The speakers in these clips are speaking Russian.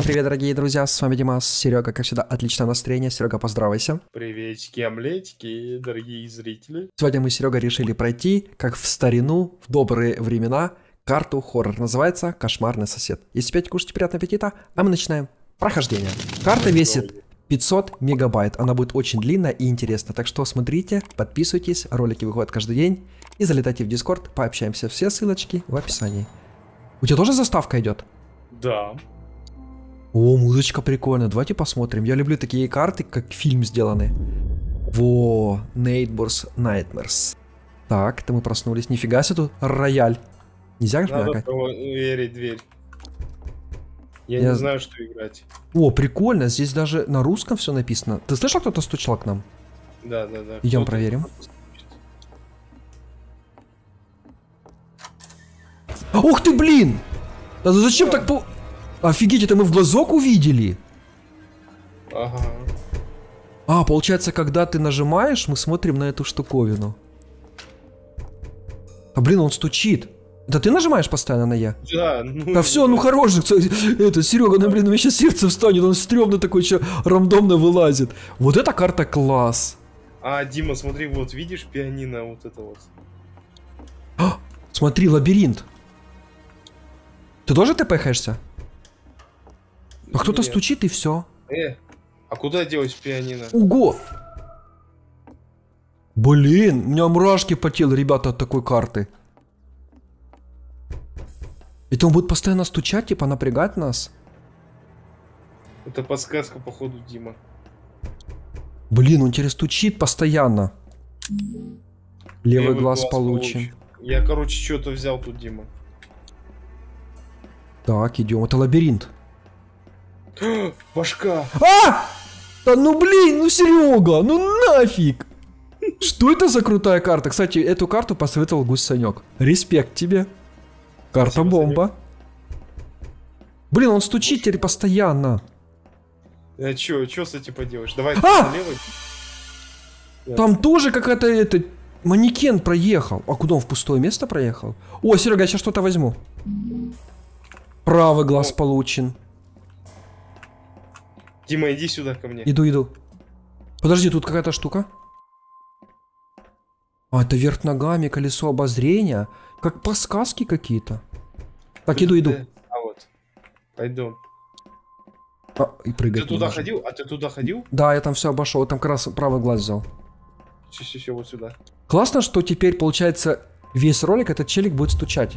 Всем привет, дорогие друзья, с вами Димас, Серега, как всегда, отличное настроение. Серега, поздравайся. Приветики, омлетики, дорогие зрители. Сегодня мы с Серегой решили пройти, как в старину, в добрые времена, карту хоррор. Называется «Кошмарный сосед». Если пять, кушайте, приятного аппетита, а мы начинаем прохождение. Карта весит 500 мегабайт, она будет очень длинная и интересная, так что смотрите, подписывайтесь, ролики выходят каждый день, и залетайте в Дискорд, пообщаемся, все ссылочки в описании. У тебя тоже заставка идет? Да. О, музычка прикольная, давайте посмотрим, я люблю такие карты, как фильм сделаны. Во, Neighbor's Nightmares. Так, то мы проснулись, нифига себе тут рояль. Нельзя же надо проверить дверь. Я не знаю, что играть. О, прикольно, здесь даже на русском все написано. Ты слышал, кто-то стучал к нам? Да. Идем проверим. Ух ты, блин! Да зачем так по... Офигеть, это мы в глазок увидели? Ага. А, получается, когда ты нажимаешь, мы смотрим на эту штуковину. А, блин, он стучит. Да ты нажимаешь постоянно на «я»? Да. Да все, ну хорош же. Это, Серега, ну блин, у меня сейчас сердце встанет. Он стрёмно такой, что рандомно вылазит. Вот эта карта класс. А, Дима, смотри, вот видишь пианино вот это вот. А, смотри, лабиринт. Ты тоже тпхаешься? А кто-то стучит и все. А куда делось пианино? Ого! Блин, у меня мурашки по телу, ребята, от такой карты. Это он будет постоянно стучать, типа напрягать нас? Это подсказка, походу, Дима. Блин, он через стучит постоянно. Левый глаз получим. Я, короче, что-то взял тут, Дима. Так, идем. Это лабиринт. Башка. А! Да ну блин, ну Серега, ну нафиг! Что это за крутая карта? Кстати, эту карту посоветовал Гусь Санёк. Респект тебе. Карта бомба. Блин, он стучит теперь постоянно. А чё с этим поделаешь? Давай налево. Там тоже какая-то это манекен проехал. А куда он в пустое место проехал? О, Серега, я сейчас что-то возьму. Правый глаз получен. Дима, иди сюда ко мне. Иду. Подожди, тут какая-то штука. А, это вверх ногами, колесо обозрения. Как подсказки какие-то. Так, иду. А вот. Пойду. А, и прыгать. Ты туда ходил? А ты туда ходил? Да, я там все обошел. Там как раз правый глаз взял. Все, вот сюда. Классно, что теперь, получается, весь ролик этот челик будет стучать.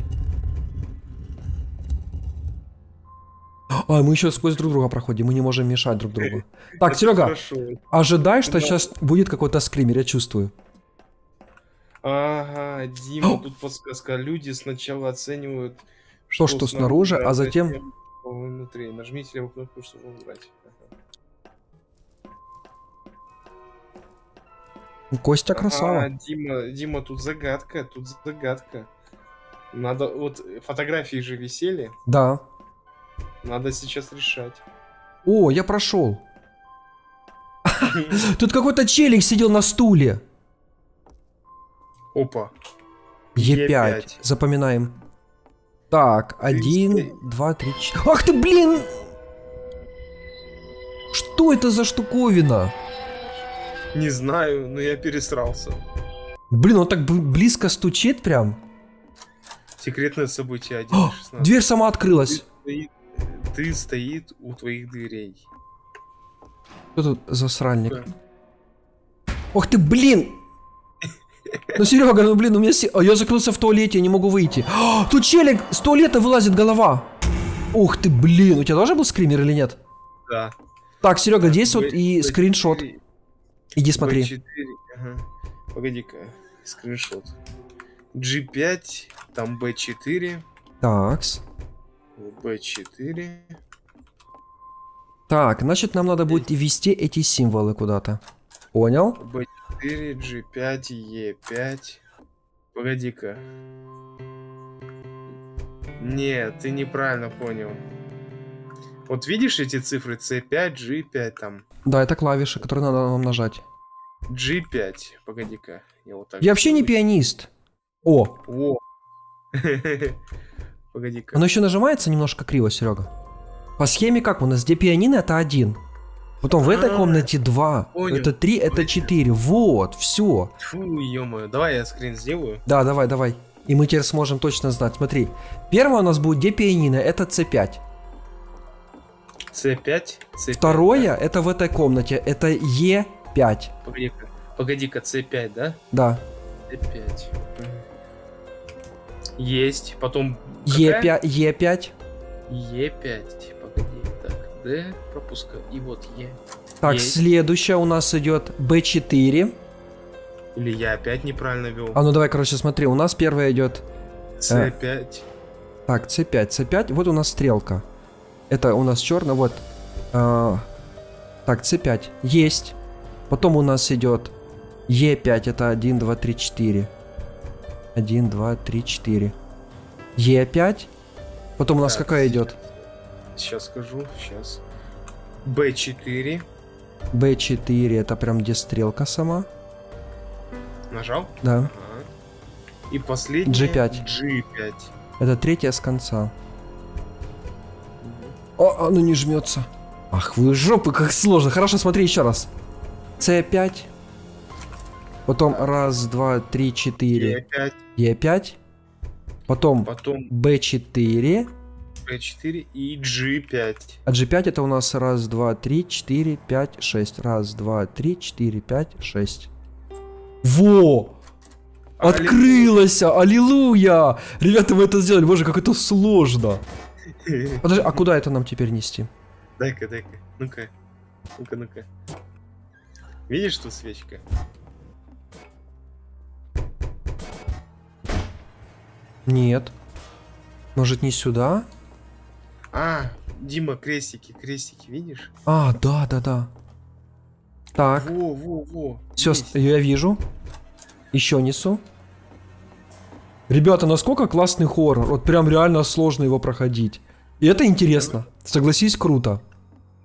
А, мы еще сквозь друг друга проходим, мы не можем мешать друг другу. Так, Серега, ожидай, что сейчас будет какой-то скример, я чувствую. Ага, Дима, тут подсказка. Люди сначала оценивают то, что снаружи, а затем... Внутри. Нажмите левую кнопку, чтобы убрать. Костя красава. Дима, тут загадка. Надо... Вот фотографии же висели. Да. Надо сейчас решать. О, я прошел. Тут какой-то челик сидел на стуле. Опа. Е5. Запоминаем. Так, 1, 2, 3, 4. Ах ты, блин! Что это за штуковина? Не знаю, но я пересрался. Блин, он так близко стучит прям. Секретное событие 1. Дверь сама открылась. Ты стоит у твоих дверей. Кто тут засральник? Да. Ох ты, блин! Ну, Серега, ну блин, у меня... Я закрылся в туалете, я не могу выйти. О, тут челик, с туалета вылазит голова. Ух ты, блин, у тебя тоже был скример или нет? Да. Так, Серега, здесь вот и скриншот. Иди смотри. Ага. Погоди-ка, скриншот. G5, там B4. Такс. B4. Так, значит, нам надо будет ввести эти символы куда-то. Понял? B4, G5, E5. Погоди-ка. Нет, ты неправильно понял. Вот видишь эти цифры? C5, G5 там. Да, это клавиши, которые надо нам нажать. G5. Погоди-ка. Я вот так. Я вообще не пианист. О. Погоди-ка. Оно еще нажимается немножко криво, Серега. По схеме как у нас, где пианино, это 1. Потом в этой комнате 2, понял, это 3, это 4. Вот, все. Фу, ё-моё. Давай я скрин сделаю. Да, давай, давай. И мы теперь сможем точно знать. Смотри. Первое у нас будет, где пианино, это C5. C5. Второе, это в этой комнате, это E5. Погоди-ка, C5, да? Да. C5. Есть, потом... Какая? E5. E5, погоди, так, D, пропускаю, и вот E. Так, есть. Следующая у нас идет B4. Или я опять неправильно вел? А ну давай, короче, смотри, у нас первая идет... C5. Так, C5, вот у нас стрелка. Это у нас черная, вот. Так, C5, есть. Потом у нас идет E5, это 1, 2, 3, 4. 1, 2, 3, 4. E5. Потом у нас так, какая идет? Сейчас скажу, сейчас. B4. B4, это прям где стрелка сама. Нажал? Да. Ага. И последний. G5. G5. Это третья с конца. О, оно не жмется. Ах вы жопы, как сложно. Хорошо, смотри еще раз. C5. Потом 1, 2, 3, 4. E5. E5. Потом B4. B4 и G5. А G5 это у нас 1, 2, 3, 4, 5, 6. 1, 2, 3, 4, 5, 6. Во! Открылось! Аллилуйя! Ребята, вы это сделали. Боже, как это сложно. Подожди, а куда это нам теперь нести? Дай-ка, дай-ка. Ну-ка. Ну-ка, ну-ка. Видишь, что свечка? Нет. Может, не сюда? А, Дима, крестики, крестики, видишь? А, да, да, да. Так. Во. Все, я вижу. Еще несу. Ребята, насколько классный хоррор. Вот прям реально сложно его проходить. И это интересно. Согласись, круто.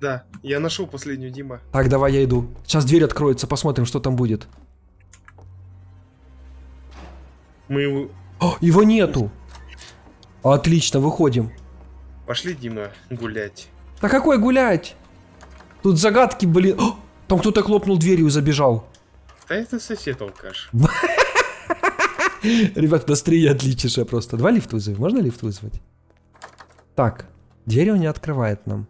Да, я нашел последнюю, Дима. Так, давай я иду. Сейчас дверь откроется, посмотрим, что там будет. Мы его... О, его нету. Отлично, выходим. Пошли, Дима, гулять. Да какой гулять? Тут загадки, блин. О, там кто-то хлопнул дверью и забежал. Да это сосед алкаш. Ребят, настрой отличнейшее просто. Два лифта вызови. Можно лифт вызвать? Так, дверь он не открывает нам.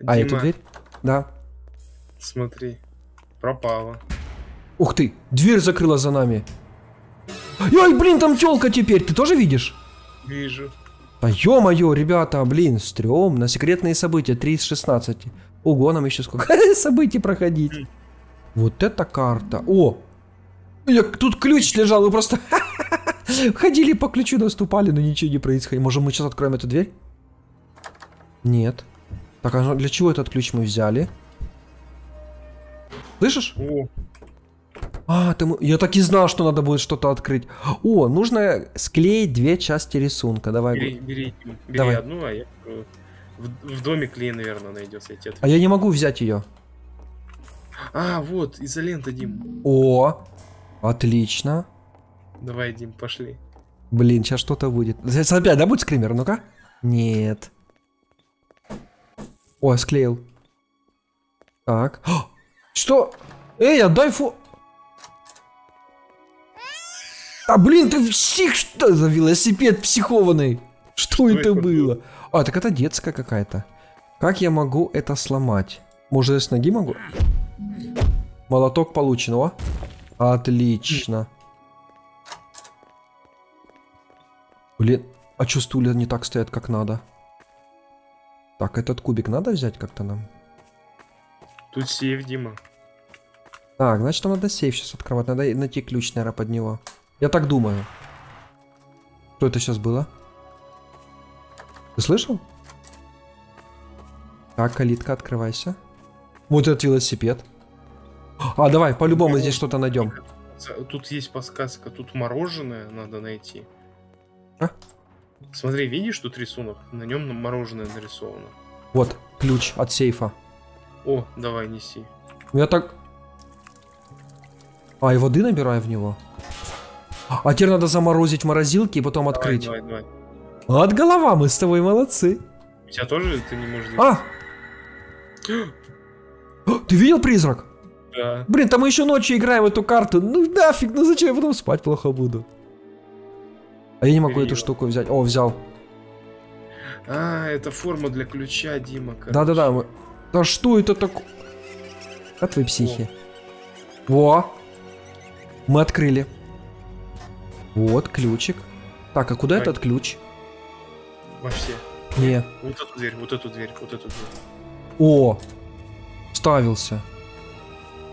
Дима, а эту дверь? Да. Смотри, пропала. Ух ты, дверь закрыла за нами. Ой, блин, там тёлка теперь, ты тоже видишь? Вижу. А ё-моё, ребята, блин, стрёмно. Секретные события, 3 из 16. Ого, нам еще сколько событий проходить. Вот это карта. О, тут ключ лежал, мы просто ходили по ключу, наступали, но ничего не происходило. Может, мы сейчас откроем эту дверь? Нет. Так, а для чего этот ключ мы взяли? Слышишь? О. А, ты... Я так и знал, что надо будет что-то открыть. О, нужно склеить две части рисунка. Давай. Бери давай. Одну, а я в доме клей, наверное, найдется. А я не могу взять ее. А, вот, изолента, Дим. О, отлично. Давай, Дим, пошли. Блин, сейчас что-то будет. Сейчас опять, да, будет скример, ну-ка? Нет. О, склеил. Так. О, что? Эй, отдай фу... А, блин, ты псих, что за велосипед психованный? Что это было? А, так это детская какая-то. Как я могу это сломать? Может, я с ноги могу? Молоток полученного. Отлично. Блин, а чё стулья не так стоят, как надо? Так, этот кубик надо взять как-то нам? Тут сейф, Дима. Так, значит, нам надо сейф сейчас открывать. Надо найти ключ, наверное, под него. Я так думаю. Что это сейчас было? Ты слышал? Так, калитка, открывайся. Вот этот велосипед. А, давай, по-любому здесь что-то найдем. Тут есть подсказка, тут мороженое надо найти. А? Смотри, видишь тут рисунок? На нем мороженое нарисовано. Вот, ключ от сейфа. О, давай, неси. Я так... А, и воды набираю в него. А теперь надо заморозить в морозилке и потом открыть. Давай. От голова, мы с тобой молодцы. У тебя тоже ты не можешь... А! Ты видел призрак? Да. Блин, там мы еще ночью играем эту карту. Ну нафиг, ну зачем я потом спать плохо буду? А я не могу эту штуку взять. О, взял. А, это форма для ключа, Дима. Да-да-да. Мы... Да что это такое? А твои психи. Во. Мы открыли. Вот ключик. Так, а куда этот ключ? Во все. Не. Вот эту дверь, вот эту дверь, вот эту дверь. О. Ставился.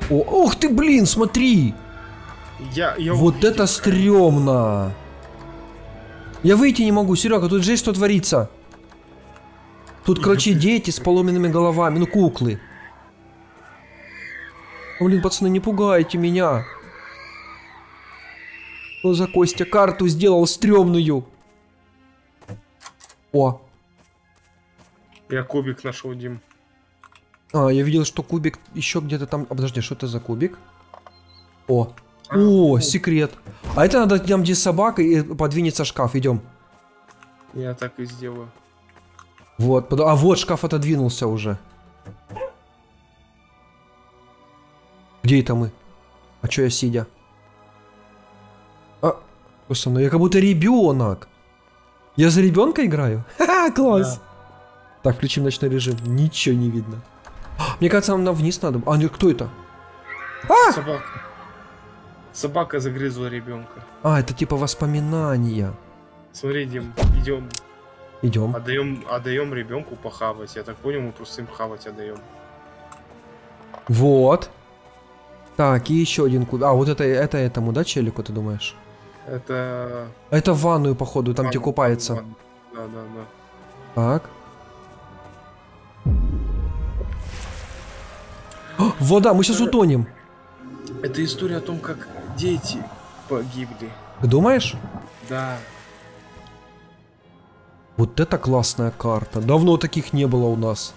О, ох ты, блин, смотри. Я вот это стрёмно. Я выйти не могу, Серега, тут жесть, что творится. Тут, короче, дети с поломенными головами, ну куклы. О, блин, пацаны, не пугайте меня. Что за Костя карту сделал стрёмную? О. Я кубик нашел, Дим. А, я видел, что кубик еще где-то там... А, подожди, что это за кубик? О. О, секрет. А это надо там, где собака, и подвинется шкаф. Идем. Я так и сделаю. Вот. А вот шкаф отодвинулся уже. Где это мы? А чё я сидя? А, кто со мной? Я как будто ребенок. Я за ребенка играю? Ха-ха, класс. Да. Так, включим ночной режим. Ничего не видно. Мне кажется, нам вниз надо. А, нет, кто это? А! Собака. Собака загрызла ребенка. А, это типа воспоминания. Смотри, Дим, идем. Идем. Отдаем ребенку похавать. Я так понял, мы просто им хавать отдаем. Вот. Так, и еще один куда. А, вот это этому, да, челику, ты думаешь? Это... Это в ванную, походу, там, где купается. Да. Так. Вода, мы сейчас утонем. Это история о том, как дети погибли. Ты думаешь? Да. Вот это классная карта. Давно таких не было у нас.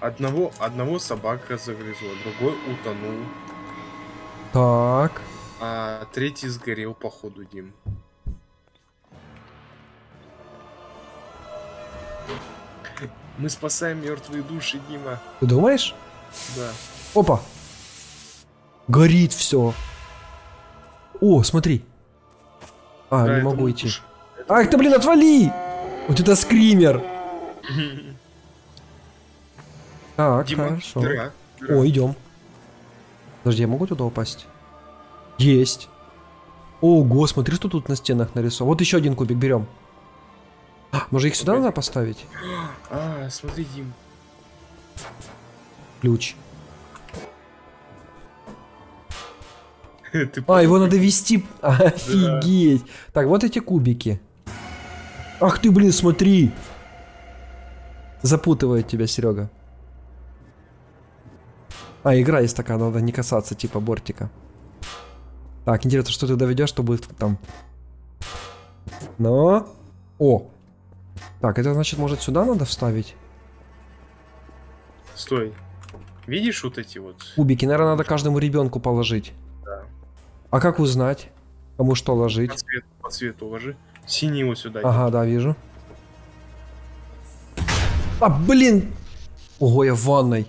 Одного собака загрызла, другой утонул. Так. А третий сгорел, походу, Дим. Мы спасаем мертвые души, Дима. Ты думаешь? Да. Опа! Горит все. О, смотри. А, да, не могу идти. Ах ты, блин, отвали! Вот это скример. Так, Дима, хорошо. Дыра. О, идем. Подожди, я могу туда упасть? Есть. Ого, смотри, что тут на стенах нарисовано. Вот еще один кубик берем. А, может, их сюда надо поставить? А, смотри, Дим. Ключ. А, его надо вести. Офигеть. Так, вот эти кубики. Ах ты, блин, смотри. Запутывает тебя, Серега. А, игра есть такая, надо не касаться, типа, бортика. Так, интересно, что ты доведешь, что будет там. Но. О. Так, это значит, может, сюда надо вставить? Стой. Видишь вот эти вот? Кубики, наверное, надо каждому ребенку положить. Да. А как узнать, кому что ложить? По цвету ложи. Синий его сюда. Ага, да, вижу. А, блин! Ого, я в ванной.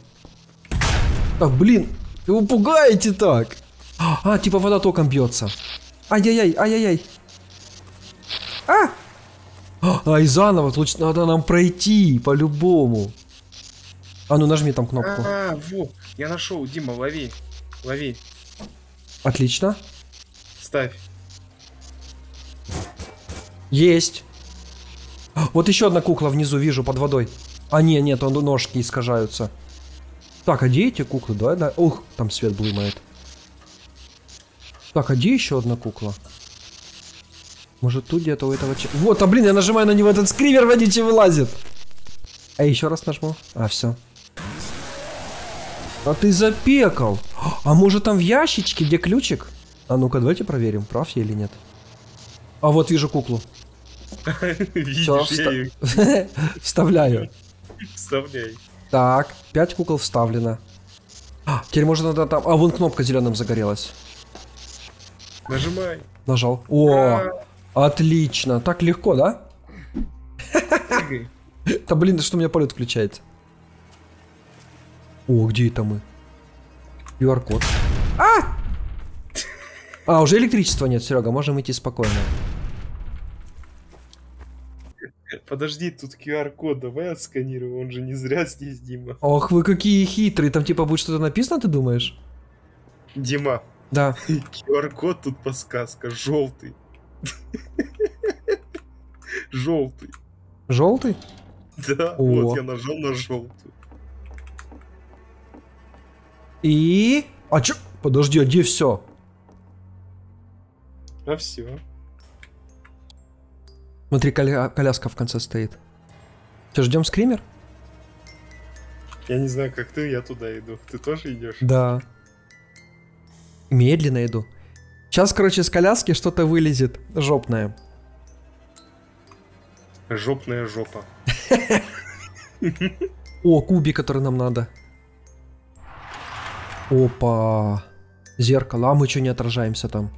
А, блин, его пугаете так. А, типа вода током бьется. Ай-яй-яй, ай-яй-яй. А, и заново, тут надо нам пройти, по-любому. А, ну нажми там кнопку. А, во, я нашел, Дима, лови, лови. Отлично. Ставь. Есть. Вот еще одна кукла внизу, вижу, под водой. А, не, нет, он ножки искажаются. Так, а где эти куклы? Давай, да. Ух, там свет блымает. Так, а где еще одна кукла? Может, тут где-то у этого... Вот, а, блин, я нажимаю на него, этот скример водичий вылазит. А еще раз нажму. А, все. А ты запекал. А может, там в ящичке, где ключик? А ну-ка, давайте проверим, прав я или нет. А вот вижу куклу. Вставляю. Вставляй. Так, 5 кукол вставлено. Теперь можно надо там... А, вон кнопка зеленым загорелась. Нажимай. Нажал. О, отлично. Так легко, да? Да блин, да что у меня полет включается? О, где это мы? QR-код. А! А, уже электричества нет, Серега, можем идти спокойно. Подожди, тут QR-код, давай отсканируем, он же не зря здесь, Дима. Ох, вы какие хитрые, там типа будет что-то написано, ты думаешь? Дима. Да. QR-код тут подсказка, желтый. Желтый. Желтый? Да, вот я нажал на желтый. И... А чё? Подожди, а где все? А все. Смотри, коляска в конце стоит. Все, ждем скример? Я не знаю, как ты, я туда иду. Ты тоже идешь? Да. Медленно иду. Сейчас, короче, с коляски что-то вылезет жопное. Жопная жопа. О, кубик, который нам надо. Опа. Зеркало. А мы что, не отражаемся там?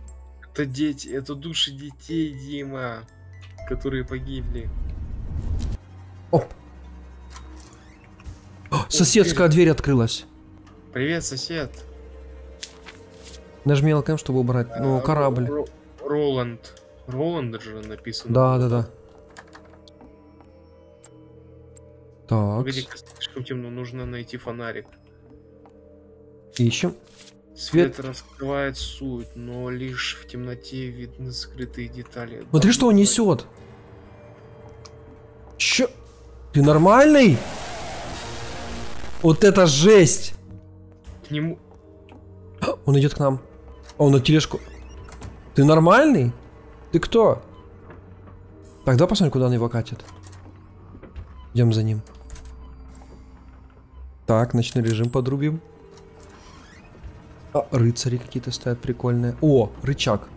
Это дети, это души детей, Дима, которые погибли. Оп. О, соседская дверь открылась. Привет, сосед. Нажми ЛКМ, чтобы убрать. Ну, корабль. Роланд. Роланд же написано. Да, да, да. Так. Видите, слишком темно, нужно найти фонарик. Ищем. Свет раскрывает суть, но лишь в темноте видны скрытые детали. Смотри, что он несет. Че? Ты нормальный? Вот это жесть! К нему. Он идет к нам. Он на тележку. Ты нормальный? Ты кто? Тогда посмотри, куда он его катит. Идем за ним. Так, ночной режим подрубим. А, рыцари какие-то стоят прикольные. О, рычаг.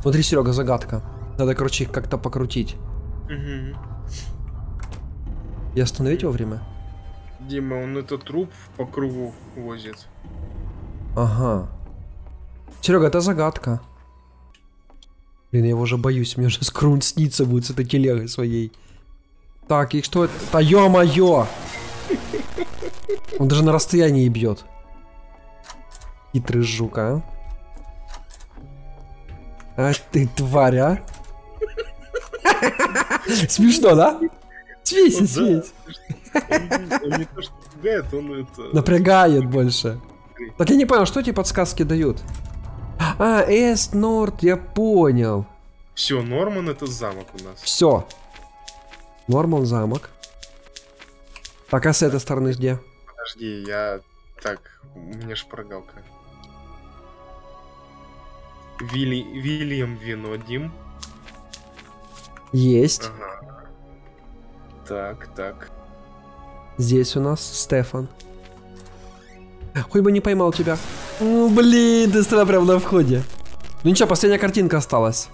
Смотри, Серега, загадка. Надо, короче, их как-то покрутить. Угу. И остановить вовремя? Дима, он этот труп по кругу возит. Ага. Серега, это загадка. Блин, я его уже боюсь. Мне уже скрун снится будет с этой телегой своей. Так, и что это? Да ё-моё! Он даже на расстоянии бьет. Хитрый жук, а? А ты тварь, а? Смешно, да? Смейся, смейся. Он не то что пугает, он это... Напрягает больше. Так я не понял, что эти подсказки дают? А, Эст, Норд, я понял. Все, Норман это замок у нас. Все. Норман замок. Так, а с этой стороны где? Подожди, я... Так, у меня шпаргалка. Вильям Винодим. Есть. Ага. Так, так. Здесь у нас Стефан. Хоть бы не поймал тебя. Ну, блин, ты стоял прям на входе. Ну ничего, последняя картинка осталась.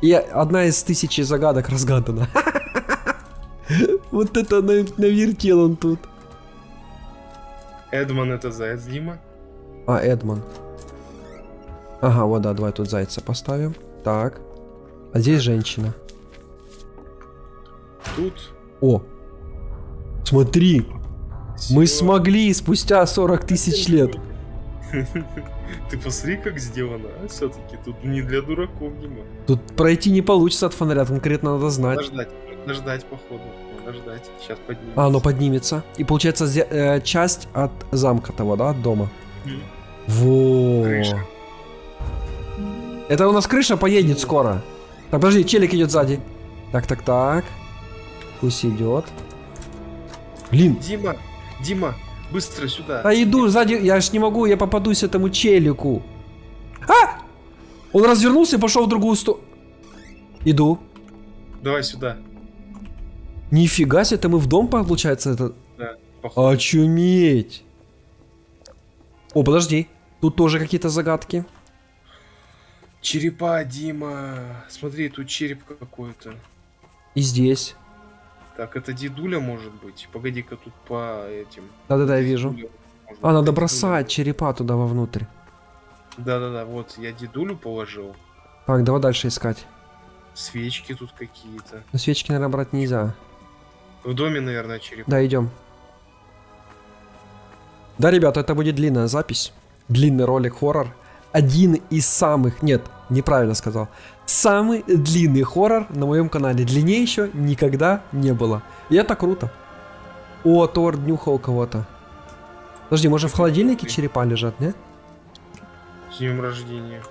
И одна из 1000 загадок разгадана. Вот это навертел он тут. Эдман это заяц, Дима. А, Эдман. Ага, вот да, давай тут зайца поставим. Так. А здесь женщина. Тут. О. Смотри. Всё. Мы смогли спустя 40 000 лет. Ты посмотри, как сделано. А все-таки тут не для дураков, Дима. Тут пройти не получится от фонаря, конкретно надо знать. Подождать, походу. Подождать. Сейчас поднимется. А, оно поднимется. И получается часть от замка того, да, от дома. Во. Крыша. Это у нас крыша поедет скоро. Так, подожди, челик идет сзади. Так, так, так. Пусть идет. Блин. Дима, Дима, быстро сюда. А иду сзади, я ж не могу, я попадусь этому челику. А! Он развернулся и пошел в другую сторону. Иду. Давай сюда. Нифига себе, это мы в дом, получается, это... Да, похоже. Очуметь. О, подожди. Тут тоже какие-то загадки. Черепа, Дима. Смотри, тут череп какой-то. И здесь. Так, это дедуля, может быть? Погоди-ка, тут по этим... Да-да-да, я вижу. А, надо бросать черепа туда вовнутрь. Да-да-да, вот, я дедулю положил. Так, давай дальше искать. Свечки тут какие-то. Но свечки, наверное, брать нельзя. В доме, наверное, череп. Да, идем. Да, ребята, это будет длинная запись. Длинный ролик-хоррор. Один из самых... Нет, неправильно сказал. Самый длинный хоррор на моем канале. Длиннее еще никогда не было. И это круто. О, Тор днюха у кого-то. Подожди, может в холодильнике черепа лежат, не? С днем рождения.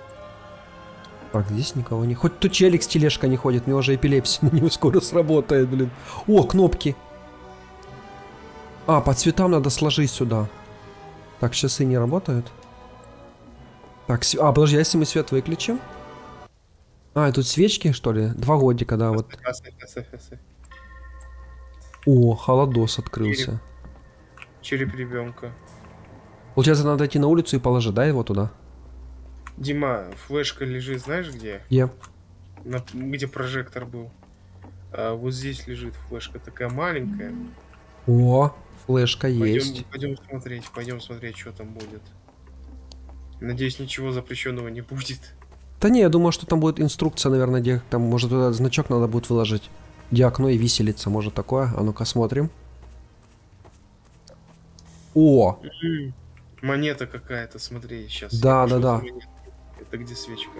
Так, здесь никого не... Хоть тут челик с тележкой не ходит, у него уже эпилепсия на него скоро сработает, блин. О, кнопки. А, по цветам надо сложить сюда. Так, часы не работают. Так, а, подожди, если мы свет выключим? А, тут свечки, что ли? 2 годика, да, вот. О, холодос открылся. Череп ребенка. Получается, надо идти на улицу и положить, да, его туда? Дима, флешка лежит, знаешь где? Yep. Где прожектор был. А вот здесь лежит флешка, такая маленькая. О, флешка есть. Пойдем смотреть, что там будет. Надеюсь, ничего запрещенного не будет. Да не, я думаю, что там будет инструкция, наверное, где там, может, туда значок надо будет выложить. Где окно и виселица, может, такое. А ну-ка, смотрим. О! Монета какая-то, смотри, сейчас. Да, да, да. Это где свечка?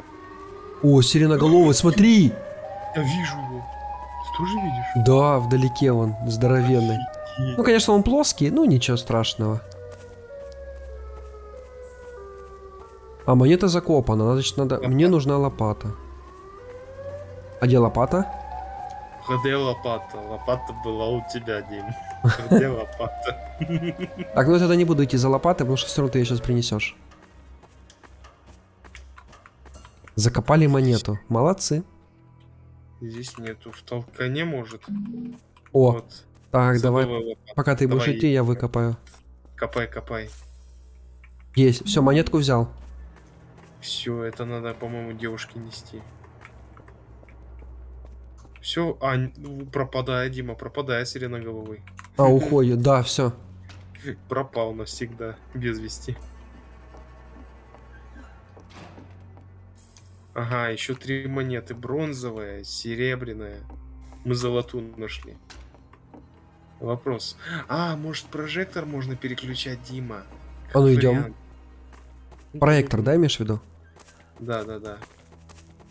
О, сиреноголовый, смотри! Я вижу его. Ты тоже видишь? Да, вдалеке он, здоровенный. Офигеть. Ну, конечно, он плоский, но ничего страшного. А монета закопана, значит, надо... Лопата. Мне нужна лопата. А где лопата? Где лопата? Лопата была у тебя, Дим. Где лопата? Так, ну я тогда не буду идти за лопатой, потому что все равно ты ее сейчас принесешь. Закопали монету. Молодцы. Здесь нету. В толкане может. О, вот. Так, давай. Пока ты будешь идти, я выкопаю. Копай, копай. Есть. Все, монетку взял. Все, это надо, по-моему, девушке нести. Все, а, пропадает, Дима, пропадает сиреноголовый. А, уходит, да, все. Пропал навсегда, без вести. Ага, еще 3 монеты. Бронзовая, серебряная. Мы золотую нашли. Вопрос. А, может, прожектор можно переключать, Дима? А ну идем. Проектор, да, имеешь в виду? Да, да, да.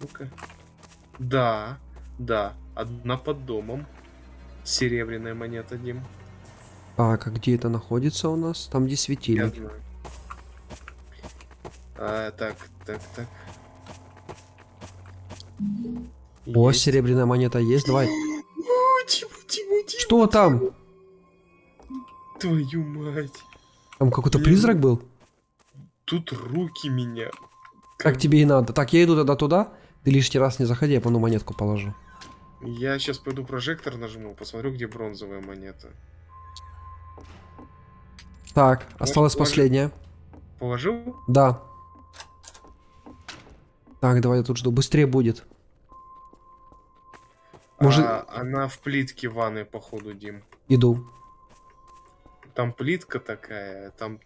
Ну-ка. Да, да. Одна под домом. Серебряная монета, Дим. Так, а где это находится у нас? Там, где светильник. А, так, так, так. О, есть. Серебряная монета есть, давай. О, Дима, Дима, Дима, что там? Твою мать. Там какой-то призрак был? Тут руки меня. Как тебе и надо. Так, я иду тогда туда. Ты лишний раз не заходи, я пону монетку положу. Я сейчас пойду прожектор нажму, посмотрю, где бронзовая монета. Так, осталась последняя. Положил? Да. Так, давай я тут жду. Быстрее будет. Может... А, она в плитке ванной, походу, Дим. Иду. Там плитка такая, там...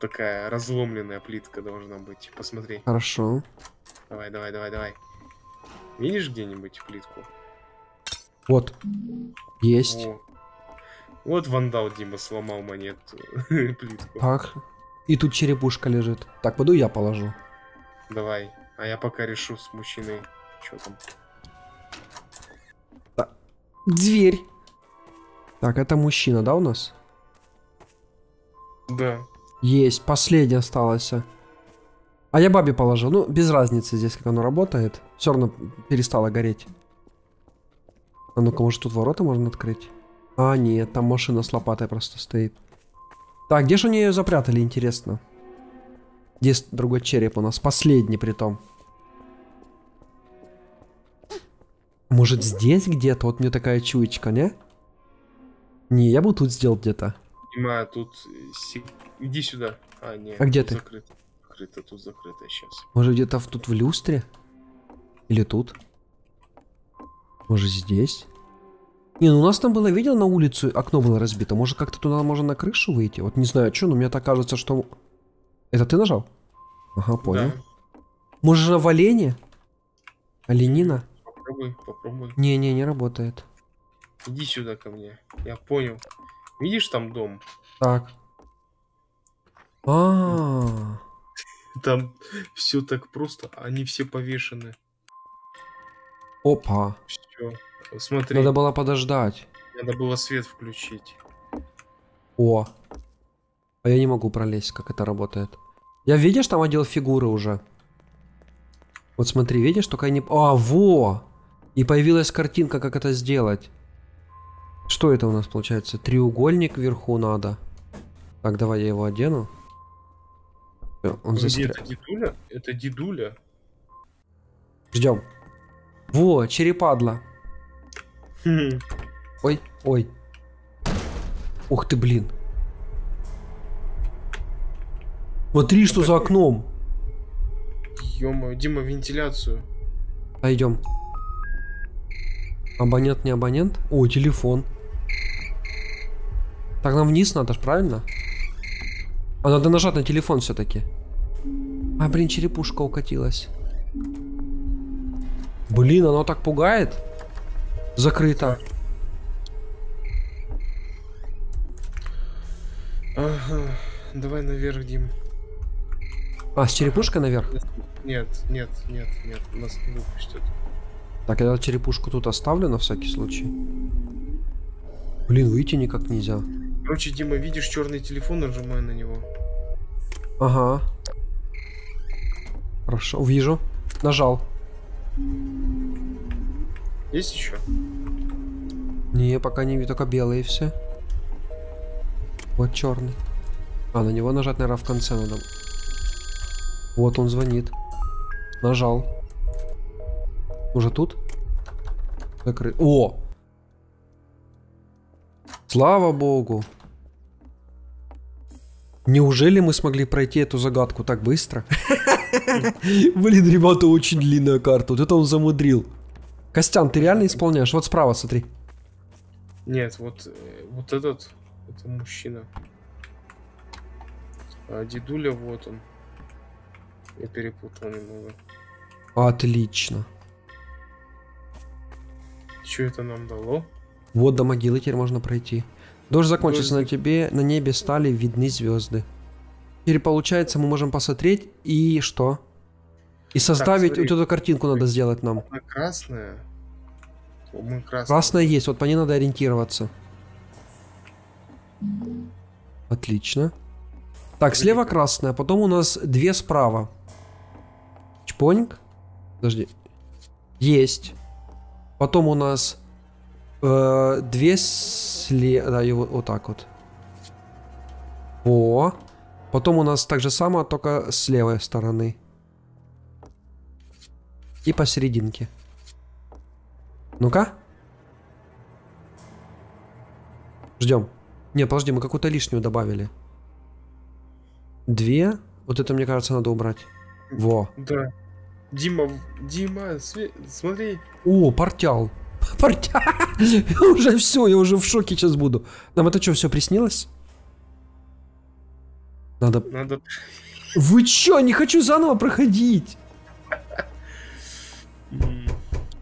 Такая разломленная плитка должна быть. Посмотри. Хорошо. Давай, давай, давай, давай. Видишь где-нибудь плитку? Вот. Есть. О. Вот вандал Дима сломал монету. Плитку. Так. И тут черепушка лежит. Так, пойду я положу. Давай. А я пока решу с мужчиной. Что там? Так. Дверь. Так, это мужчина, да, у нас? Да. Есть, последняя осталась. А я бабе положил. Ну, без разницы здесь, как оно работает. Все равно перестало гореть. А ну-ка, может, тут ворота можно открыть? А, нет, там машина с лопатой просто стоит. Так, где же они ее запрятали, интересно? Здесь другой череп у нас. Последний, притом. Может, здесь где-то? Вот мне такая чуечка, не? Не, я бы тут сделал где-то. Дима, тут... Иди сюда. А, нет, а где ты? Закрыто. Закрыто, тут закрыто сейчас. Может, где-то тут в люстре? Или тут? Может, здесь? Не, ну у нас там было, видел, на улицу окно было разбито. Может, как-то туда можно на крышу выйти? Вот не знаю, что, но мне так кажется, что... Это ты нажал? Ага, понял. Да. Может, на валене? Оленина? Попробуй, попробуй. Не-не, не работает. Иди сюда ко мне. Я понял. Видишь там дом? Так. А-а-а. Там все так просто. Они все повешены. Опа. Все. Смотри. Надо было подождать. Надо было свет включить. О. А я не могу пролезть, как это работает. Я, видишь, там одел фигуры уже. Вот смотри, видишь, только я не... А, во! И появилась картинка, как это сделать. Что это у нас получается? Треугольник вверху надо. Так, давай я его одену. Всё, он застрял. Это дедуля? Это дедуля. Ждем. Во, черепадла. Ой, ой. Ух ты, блин. Смотри, что за окном. Ё-моё, Дима, вентиляцию. Пойдем. Абонент, не абонент? О, телефон. Так, нам вниз надо, правильно? А надо нажать на телефон все-таки. А, блин, черепушка укатилась. Блин, оно так пугает. Закрыто. Ага. Давай наверх, Дим. А, с черепушкой наверх? Нет, нет, нет, нет. Нас не выпустят. Так, я черепушку тут оставлю на всякий случай. Блин, выйти никак нельзя. Короче, Дима, видишь черный телефон, нажимай на него. Ага. Хорошо, вижу. Нажал. Есть еще? Не, пока не вижу, только белые все. Вот черный. А, на него нажать, наверное, в конце надо. Вот он звонит. Нажал. Уже тут? Закрыт. О! Слава богу! Неужели мы смогли пройти эту загадку так быстро? Блин, ребята, очень длинная карта. Вот это он замудрил. Костян, ты реально исполняешь? Вот справа, смотри. Нет, вот этот. Это мужчина. А дедуля, вот он. Я перепутал немного. Отлично. Что это нам дало? Вот до могилы теперь можно пройти. Дождь закончится на тебе, на небе стали видны звезды. Теперь получается, мы можем посмотреть и что? И составить, так, вот эту картинку надо сделать нам. Она красная. Мы красная. Красная есть, вот по ней надо ориентироваться. Отлично. Так, слева красная, потом у нас две справа. Чпоньк. Подожди. Есть. Потом у нас две слева, да, вот так вот. О. Потом у нас так же самое, только с левой стороны. И посерединке. Ну-ка. Ждем. Не, подожди, мы какую-то лишнюю добавили. Две. Вот это, мне кажется, надо убрать. Во. Да. Дима, Дима, смотри. О, портял. Портял. Уже все, я уже в шоке сейчас буду. Нам это что, все приснилось? Надо. Вы что, не хочу заново проходить.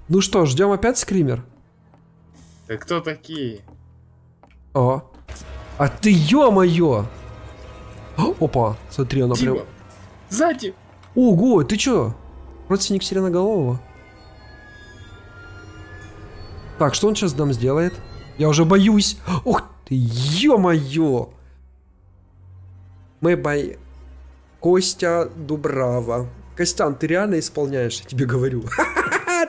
Ну что, ждем опять скример? Да кто такие? О. А ты, ё-моё! Опа, смотри, она прям... Сзади! Ого, ты чё? Родственник сиреноголового. Так, что он сейчас нам сделает? Я уже боюсь. Ух ты, ё-моё. Костя Дубрава. Костян, ты реально исполняешь, я тебе говорю.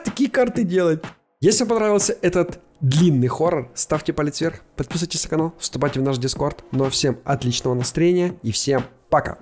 Такие карты делать. Если вам понравился этот длинный хоррор, ставьте палец вверх, подписывайтесь на канал, вступайте в наш Дискорд. Ну а всем отличного настроения и всем пока.